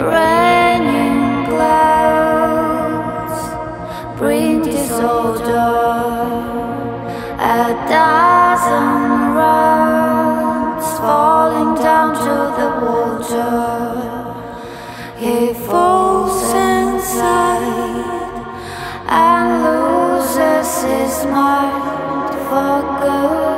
Raining clouds bring disorder. A dozen rounds falling down to the water. He falls inside and loses his mind for good.